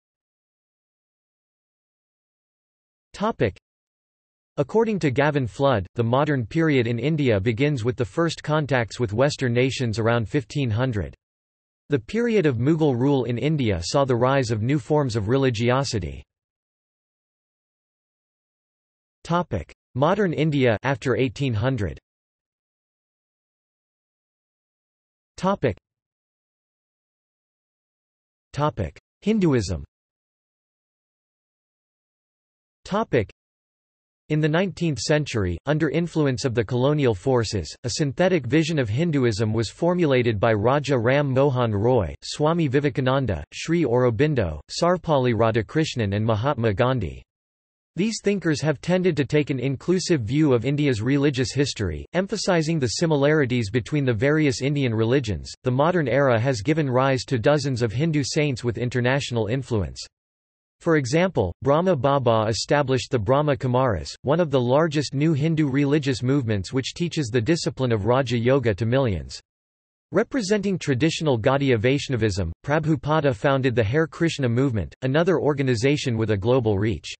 Topic: According to Gavin Flood, the modern period in India begins with the first contacts with Western nations around 1500. The period of Mughal rule in India saw the rise of new forms of religiosity. Topic: Modern India after 1800. Topic: Hinduism. Topic: In the 19th century, under influence of the colonial forces, a synthetic vision of Hinduism was formulated by Raja Ram Mohan Roy, Swami Vivekananda, Sri Aurobindo, Sarvapali Radhakrishnan and Mahatma Gandhi. These thinkers have tended to take an inclusive view of India's religious history, emphasizing the similarities between the various Indian religions. The modern era has given rise to dozens of Hindu saints with international influence. For example, Brahma Baba established the Brahma Kumaris, one of the largest new Hindu religious movements which teaches the discipline of Raja Yoga to millions. Representing traditional Gaudiya Vaishnavism, Prabhupada founded the Hare Krishna movement, another organization with a global reach.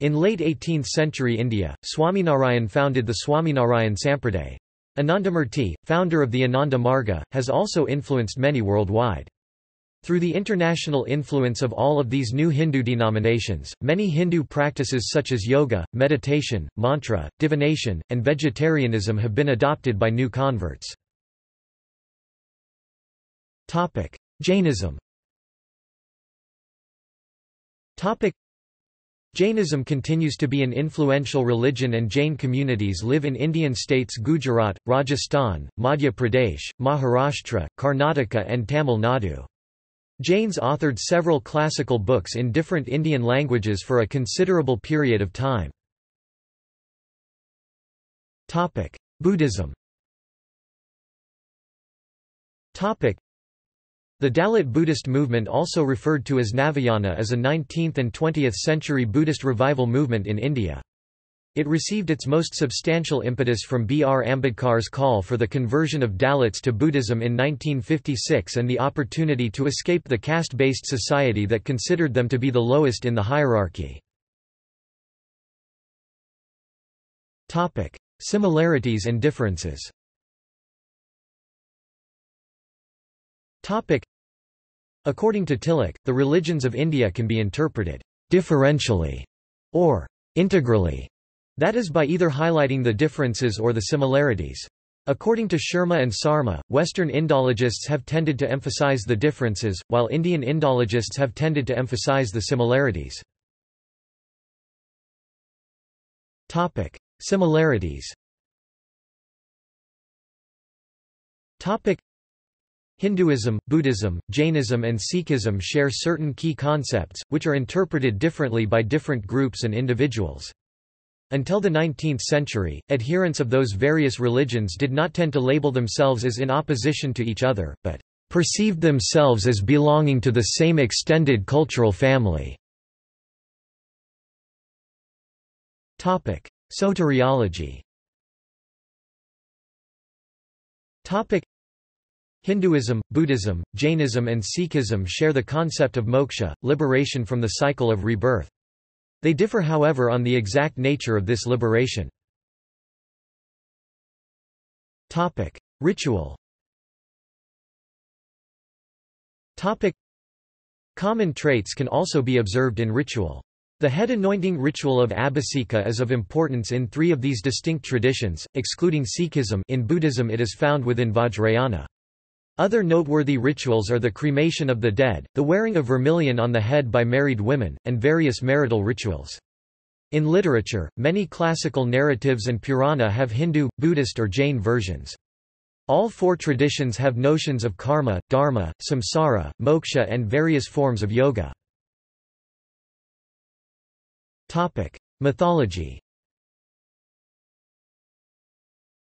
In late 18th century India, Swaminarayan founded the Swaminarayan Sampraday. Anandamurti, founder of the Ananda Marga, has also influenced many worldwide. Through the international influence of all of these new Hindu denominations, many Hindu practices such as yoga, meditation, mantra, divination, and vegetarianism have been adopted by new converts. Topic: Jainism. Topic: Jainism continues to be an influential religion, and Jain communities live in Indian states Gujarat, Rajasthan, Madhya Pradesh, Maharashtra, Karnataka, and Tamil Nadu. Jains authored several classical books in different Indian languages for a considerable period of time. Topic: Buddhism. Topic: The Dalit Buddhist movement, also referred to as Navayana, is a 19th and 20th century Buddhist revival movement in India. It received its most substantial impetus from B.R. Ambedkar's call for the conversion of Dalits to Buddhism in 1956 and the opportunity to escape the caste-based society that considered them to be the lowest in the hierarchy. Topic: Similarities and differences. Topic: According to Tilak, the religions of India can be interpreted differentially or integrally, that is, by either highlighting the differences or the similarities. According to Sharma and Sarma, Western Indologists have tended to emphasize the differences, while Indian Indologists have tended to emphasize the similarities. Topic: Similarities. Topic: Hinduism, Buddhism, Jainism, and Sikhism share certain key concepts, which are interpreted differently by different groups and individuals. Until the 19th century, adherents of those various religions did not tend to label themselves as in opposition to each other, but perceived themselves as belonging to the same extended cultural family. Topic: Soteriology. Topic: Hinduism, Buddhism, Jainism, and Sikhism share the concept of moksha, liberation from the cycle of rebirth. They differ, however, on the exact nature of this liberation. Topic: Ritual. Topic: Common traits can also be observed in ritual. The head anointing ritual of Abhiseka is of importance in three of these distinct traditions, excluding Sikhism. In Buddhism, it is found within Vajrayana. Other noteworthy rituals are the cremation of the dead, the wearing of vermilion on the head by married women, and various marital rituals. In literature, many classical narratives and Purana have Hindu, Buddhist, or Jain versions. All four traditions have notions of karma, dharma, samsara, moksha, and various forms of yoga. Topic: Mythology.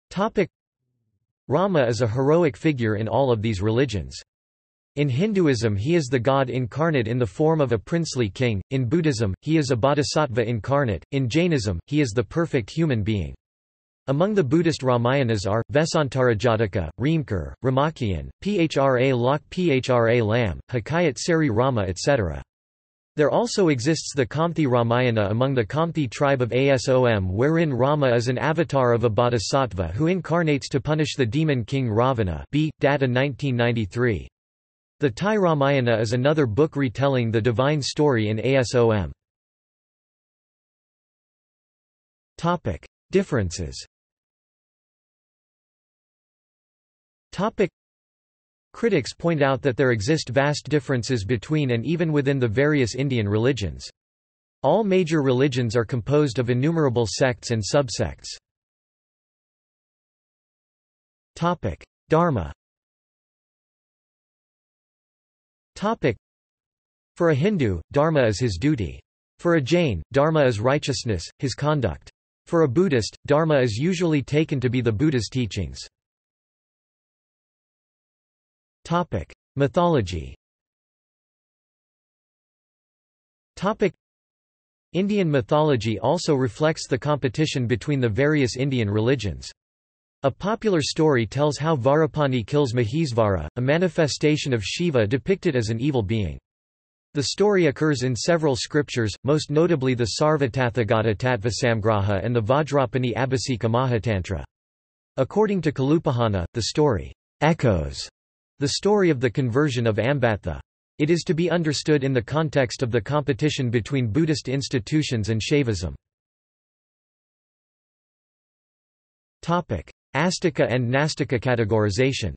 Topic: Rama is a heroic figure in all of these religions. In Hinduism, he is the god incarnate in the form of a princely king. In Buddhism, he is a bodhisattva incarnate. In Jainism, he is the perfect human being. Among the Buddhist Ramayanas are Vesantarajataka, Reemkar, Ramakien, Phra Lok Phra Lam, Hikayat Seri Rama, etc. There also exists the Kamthi Ramayana among the Kamthi tribe of Asom, wherein Rama is an avatar of a bodhisattva who incarnates to punish the demon king Ravana. B. Data 1993. The Thai Ramayana is another book retelling the divine story in Asom. Topic: Differences. Topic: Critics point out that there exist vast differences between and even within the various Indian religions. All major religions are composed of innumerable sects and subsects. Topic: Dharma. Topic: For a Hindu, dharma is his duty. For a Jain, dharma is righteousness, his conduct. For a Buddhist, dharma is usually taken to be the Buddha's teachings. Topic: Mythology. Topic: Indian mythology also reflects the competition between the various Indian religions. A popular story tells how Varapani kills Mahisvara, a manifestation of Shiva depicted as an evil being. The story occurs in several scriptures, most notably the Sarvatatthagata Tattvasamgraha and the Vajrapani Abhisika Mahatantra. According to Kalupahana, the story echoes the story of the conversion of Ambatha. It is to be understood in the context of the competition between Buddhist institutions and Shaivism. Astika and Nastika categorization.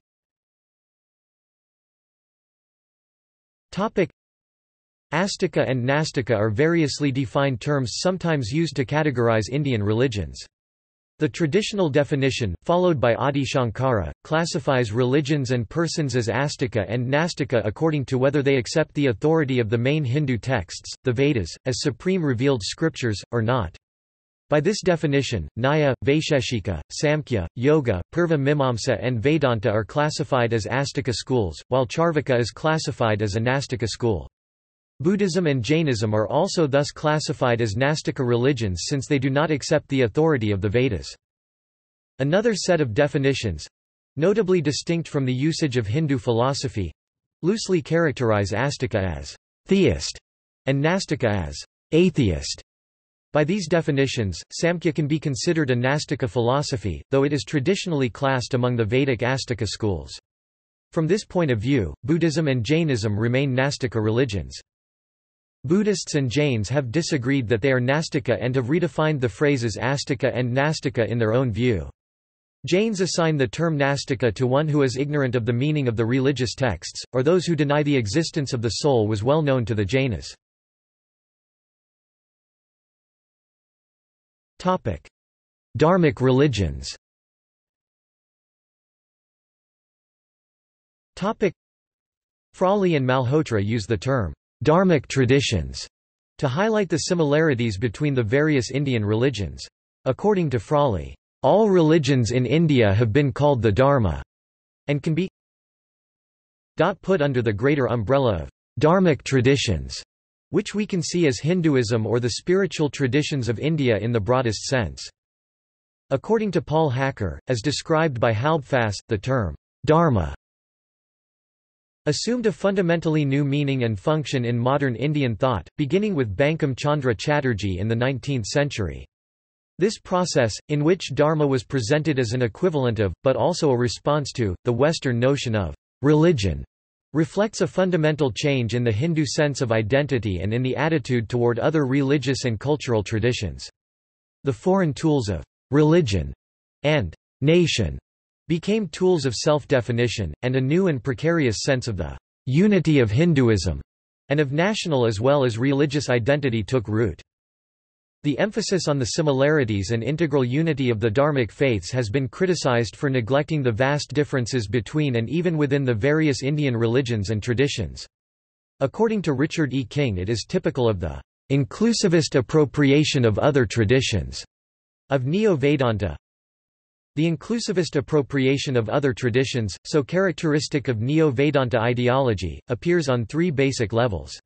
Astika and Nastika are variously defined terms sometimes used to categorize Indian religions. The traditional definition, followed by Adi Shankara, classifies religions and persons as Astika and Nastika according to whether they accept the authority of the main Hindu texts, the Vedas, as supreme revealed scriptures, or not. By this definition, Nyaya, Vaisheshika, Samkhya, Yoga, Purva Mimamsa and Vedanta are classified as Astika schools, while Charvaka is classified as a Nastika school. Buddhism and Jainism are also thus classified as Nastika religions since they do not accept the authority of the Vedas. Another set of definitions—notably distinct from the usage of Hindu philosophy—loosely characterize Astika as theist and Nastika as atheist. By these definitions, Samkhya can be considered a Nastika philosophy, though it is traditionally classed among the Vedic Astika schools. From this point of view, Buddhism and Jainism remain Nastika religions. Buddhists and Jains have disagreed that they are Nastika and have redefined the phrases Astika and Nastika in their own view. Jains assign the term Nastika to one who is ignorant of the meaning of the religious texts, or those who deny the existence of the soul was well known to the Jainas. Dharmic religions. Frawley and Malhotra use the term "dharmic traditions" to highlight the similarities between the various Indian religions. According to Frawley, all religions in India have been called the Dharma and can be put under the greater umbrella of "dharmic traditions," which we can see as Hinduism or the spiritual traditions of India in the broadest sense. According to Paul Hacker, as described by Halbfass, the term "dharma" assumed a fundamentally new meaning and function in modern Indian thought, beginning with Bankim Chandra Chatterjee in the 19th century. This process, in which dharma was presented as an equivalent of, but also a response to, the Western notion of religion, reflects a fundamental change in the Hindu sense of identity and in the attitude toward other religious and cultural traditions. The foreign tools of religion and nation became tools of self-definition, and a new and precarious sense of the unity of Hinduism and of national as well as religious identity took root. The emphasis on the similarities and integral unity of the dharmic faiths has been criticized for neglecting the vast differences between and even within the various Indian religions and traditions. According to Richard E. King, it is typical of the inclusivist appropriation of other traditions of Neo-Vedanta. The inclusivist appropriation of other traditions, so characteristic of Neo-Vedanta ideology, appears on three basic levels.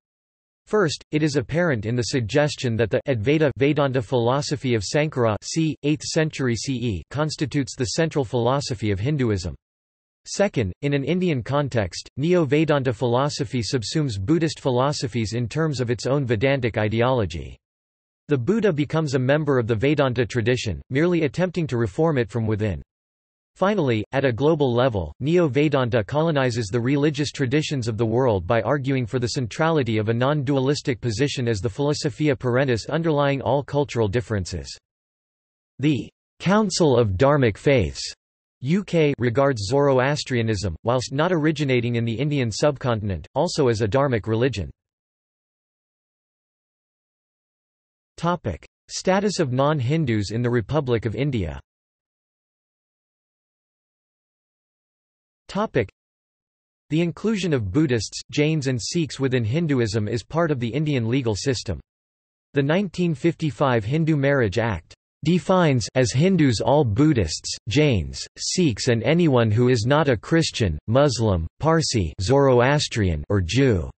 First, it is apparent in the suggestion that the Advaita Vedanta philosophy of Sankara c. 8th century CE constitutes the central philosophy of Hinduism. Second, in an Indian context, Neo-Vedanta philosophy subsumes Buddhist philosophies in terms of its own Vedantic ideology. The Buddha becomes a member of the Vedanta tradition, merely attempting to reform it from within. Finally, at a global level, Neo-Vedanta colonizes the religious traditions of the world by arguing for the centrality of a non-dualistic position as the philosophia parentis underlying all cultural differences. The Council of Dharmic Faiths UK regards Zoroastrianism, whilst not originating in the Indian subcontinent, also as a dharmic religion. Status of non-Hindus in the Republic of India. The inclusion of Buddhists, Jains and Sikhs within Hinduism is part of the Indian legal system. The 1955 Hindu Marriage Act defines as Hindus all Buddhists, Jains, Sikhs and anyone who is not a Christian, Muslim, Parsi, Zoroastrian or Jew.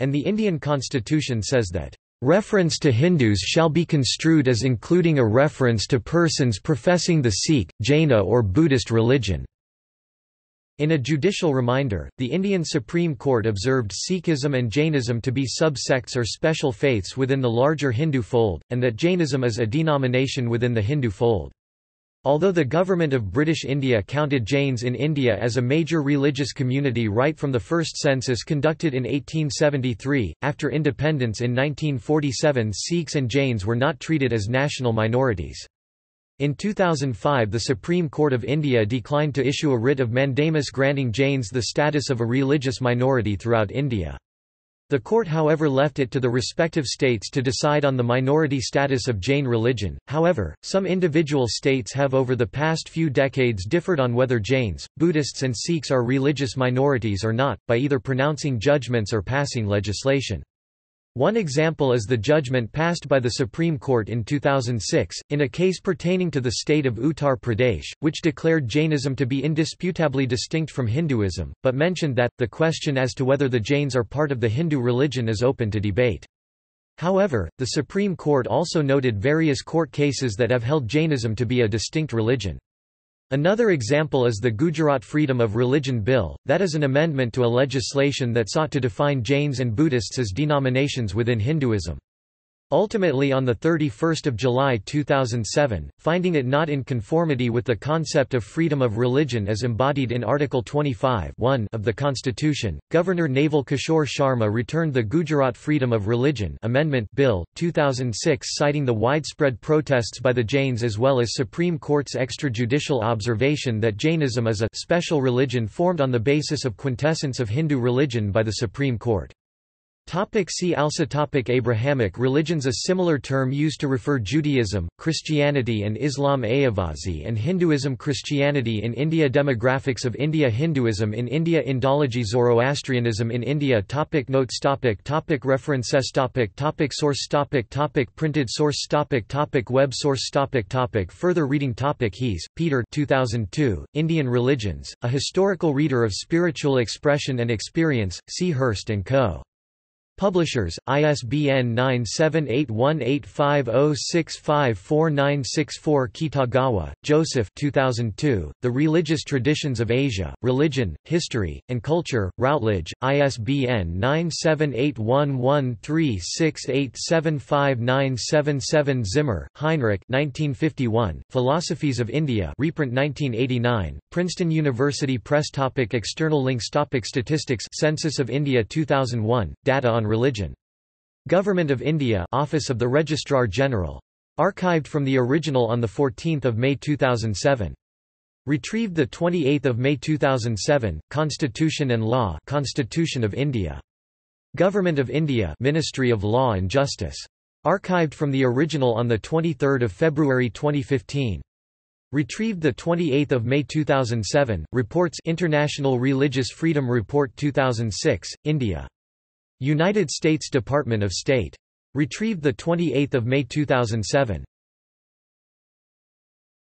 And the Indian constitution says that Reference to Hindus shall be construed as including a reference to persons professing the Sikh, Jaina or Buddhist religion. In a judicial reminder, the Indian Supreme Court observed Sikhism and Jainism to be sub-sects or special faiths within the larger Hindu fold, and that Jainism is a denomination within the Hindu fold. Although the government of British India counted Jains in India as a major religious community right from the first census conducted in 1873, after independence in 1947 Sikhs and Jains were not treated as national minorities. In 2005 the Supreme Court of India declined to issue a writ of mandamus granting Jains the status of a religious minority throughout India. The court however left it to the respective states to decide on the minority status of Jain religion. However, some individual states have over the past few decades differed on whether Jains, Buddhists and Sikhs are religious minorities or not, by either pronouncing judgments or passing legislation. One example is the judgment passed by the Supreme Court in 2006, in a case pertaining to the state of Uttar Pradesh, which declared Jainism to be indisputably distinct from Hinduism, but mentioned that, the question as to whether the Jains are part of the Hindu religion is open to debate. However, the Supreme Court also noted various court cases that have held Jainism to be a distinct religion. Another example is the Gujarat Freedom of Religion Bill, that is an amendment to a legislation that sought to define Jains and Buddhists as denominations within Hinduism. Ultimately on 31 July 2007, finding it not in conformity with the concept of freedom of religion as embodied in Article 25(1) of the Constitution, Governor Naval Kishore Sharma returned the Gujarat Freedom of Religion Amendment Bill, 2006 citing the widespread protests by the Jains as well as Supreme Court's extrajudicial observation that Jainism is a special religion formed on the basis of quintessence of Hindu religion by the Supreme Court. See also Abrahamic religions. A similar term used to refer Judaism, Christianity and Islam. Ayavasi and Hinduism. Christianity in India. Demographics of India. Hinduism in India. Indology. Zoroastrianism in India. Topic notes. Topic references. Topic source. Topic printed source. Topic web source. Topic further reading. Topic Hees, Peter 2002, Indian Religions, A Historical Reader of Spiritual Expression and Experience, C. Hurst & Co. Publishers, ISBN 9781850654964. Kitagawa, Joseph 2002, The Religious Traditions of Asia, Religion, History, and Culture, Routledge, ISBN 9781136875977. Zimmer, Heinrich 1951, Philosophies of India, reprint 1989, Princeton University Press. Topic external links. Topic statistics. Census of India 2001, Data on Religion. Government of India, Office of the Registrar General. Archived from the original on 14 May 2007. Retrieved 28 May 2007, Constitution and Law, Constitution of India. Government of India, Ministry of Law and Justice. Archived from the original on 23 February 2015. Retrieved 28 May 2007, Reports International Religious Freedom Report 2006, India. United States Department of State. Retrieved 28 May 2007.